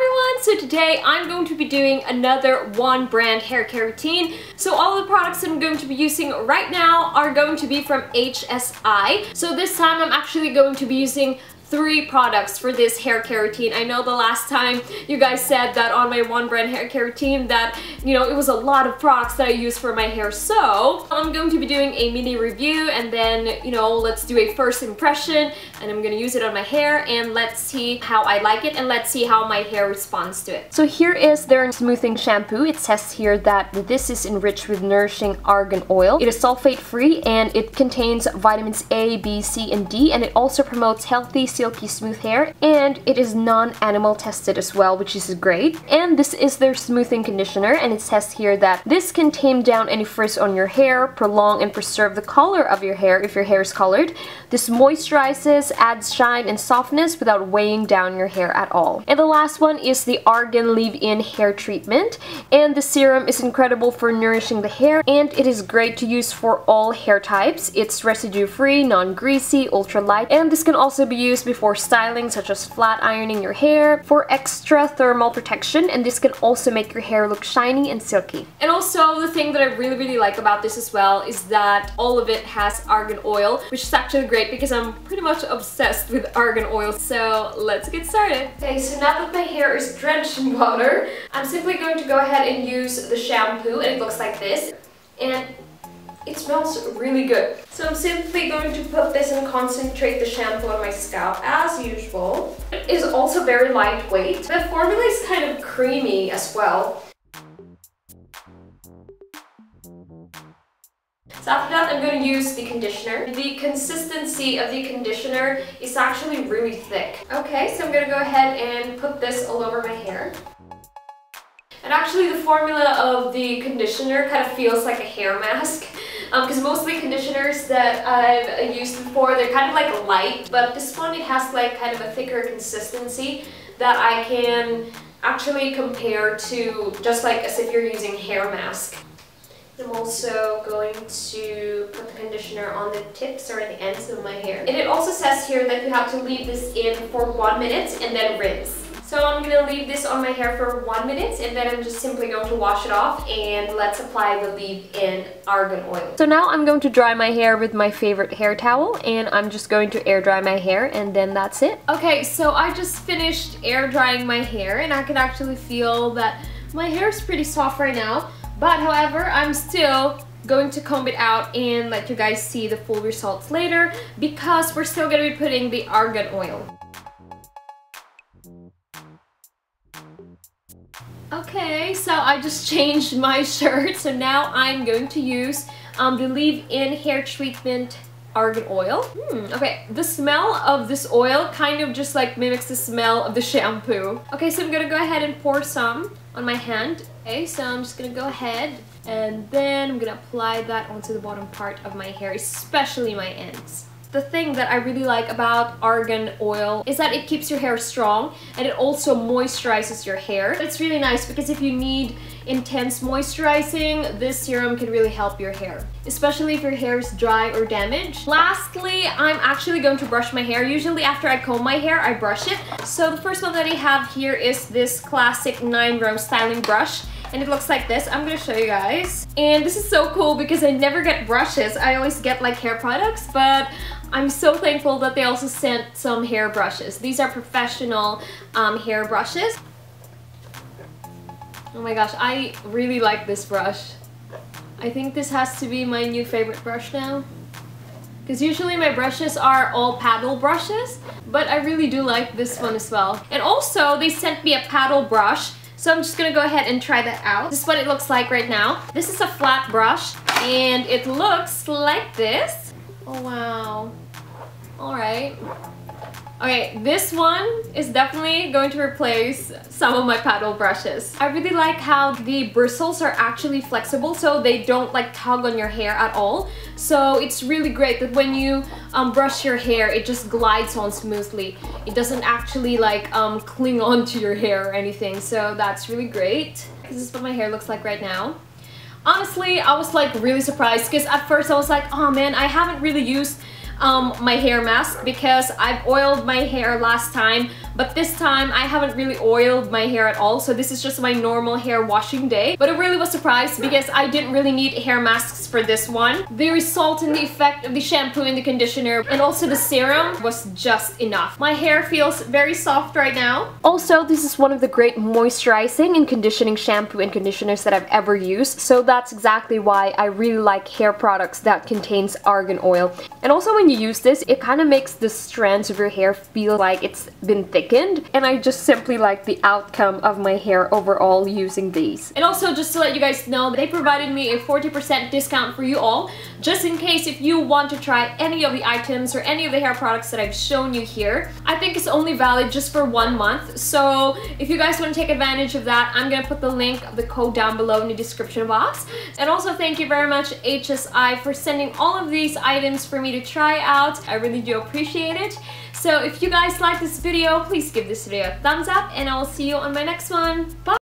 everyone! So today I'm going to be doing another one brand hair care routine. So all of the products that I'm going to be using right now are going to be from HSI. So this time I'm actually going to be using 3 products for this hair care routine. I know the last time you guys said that on my one brand hair care routine that, you know, it was a lot of products that I use for my hair, so I'm going to be doing a mini review and then, you know, let's do a first impression and I'm gonna use it on my hair and let's see how I like it and let's see how my hair responds to it. So here is their smoothing shampoo. It says here that this is enriched with nourishing argan oil. It is sulfate free and it contains vitamins A, B, C, and D, and it also promotes healthy silky smooth hair, and it is non-animal tested as well, which is great. And this is their smoothing conditioner, and it says here that this can tame down any frizz on your hair, prolong and preserve the color of your hair if your hair is colored. This moisturizes, adds shine and softness without weighing down your hair at all. And the last one is the Argan Leave-In Hair Treatment, and the serum is incredible for nourishing the hair, and it is great to use for all hair types. It's residue free, non-greasy, ultra light, and this can also be used before styling, such as flat ironing your hair for extra thermal protection, and this can also make your hair look shiny and silky. And also the thing that I really like about this as well is that all of it has argan oil, which is actually great because I'm pretty much obsessed with argan oil. So let's get started. Okay, so now that my hair is drenched in water, I'm simply going to go ahead and use the shampoo, and it looks like this. And it smells really good. So I'm simply going to put this and concentrate the shampoo on my scalp as usual. It is also very lightweight. The formula is kind of creamy as well. So after that, I'm going to use the conditioner. The consistency of the conditioner is actually really thick. Okay, so I'm going to go ahead and put this all over my hair. And actually the formula of the conditioner kind of feels like a hair mask. Because mostly conditioners that I've used before, they're kind of like light, but this one, it has like kind of a thicker consistency that I can actually compare to just like as if you're using hair mask. I'm also going to put the conditioner on the tips or the ends of my hair. And it also says here that you have to leave this in for 1 minute and then rinse. So I'm going to leave this on my hair for 1 minute and then I'm just simply going to wash it off, and let's apply the leave-in argan oil. So now I'm going to dry my hair with my favorite hair towel, and I'm just going to air dry my hair, and then that's it. Okay, so I just finished air drying my hair, and I can actually feel that my hair is pretty soft right now, but however, I'm still going to comb it out and let you guys see the full results later because we're still going to be putting the argan oil. Okay, so I just changed my shirt, so now I'm going to use the leave-in hair treatment argan oil. Okay, the smell of this oil kind of just like mimics the smell of the shampoo. Okay, so I'm gonna go ahead and pour some on my hand. Okay, so I'm just gonna go ahead and then I'm gonna apply that onto the bottom part of my hair, especially my ends. The thing that I really like about argan oil is that it keeps your hair strong and it also moisturizes your hair. It's really nice because if you need intense moisturizing, this serum can really help your hair, especially if your hair is dry or damaged. Lastly, I'm actually going to brush my hair. Usually after I comb my hair, I brush it. So the first one that I have here is this classic 9-row styling brush. And it looks like this. I'm gonna show you guys. And this is so cool because I never get brushes. I always get like hair products, but I'm so thankful that they also sent some hair brushes. These are professional hair brushes. Oh my gosh, I really like this brush. I think this has to be my new favorite brush now. Because usually my brushes are all paddle brushes, but I really do like this one as well. And also they sent me a paddle brush. So I'm just gonna go ahead and try that out. This is what it looks like right now. This is a flat brush and it looks like this. Oh wow. All right. Okay, this one is definitely going to replace some of my paddle brushes. I really like how the bristles are actually flexible, so they don't like tug on your hair at all. So it's really great that when you brush your hair, it just glides on smoothly. It doesn't actually like cling onto your hair or anything. So that's really great. This is what my hair looks like right now. Honestly, I was like really surprised because at first I was like, oh man, I haven't really used my hair mask because I've oiled my hair last time, but this time I haven't really oiled my hair at all, so this is just my normal hair washing day. But I really was surprised because I didn't really need hair masks for this one. The result and the effect of the shampoo and the conditioner and also the serum was just enough. My hair feels very soft right now. Also, this is one of the great moisturizing and conditioning shampoo and conditioners that I've ever used, so that's exactly why I really like hair products that contains argan oil. And also when you use this, it kind of makes the strands of your hair feel like it's been thickened, and I just simply like the outcome of my hair overall using these. And also, just to let you guys know, they provided me a 40% discount for you all, just in case if you want to try any of the items or any of the hair products that I've shown you here. I think it's only valid just for 1 month, so if you guys want to take advantage of that, I'm gonna put the link of the code down below in the description box. And also thank you very much HSI for sending all of these items for me to try out. I really do appreciate it. So if you guys like this video, please give this video a thumbs up, and I will see you on my next one. Bye!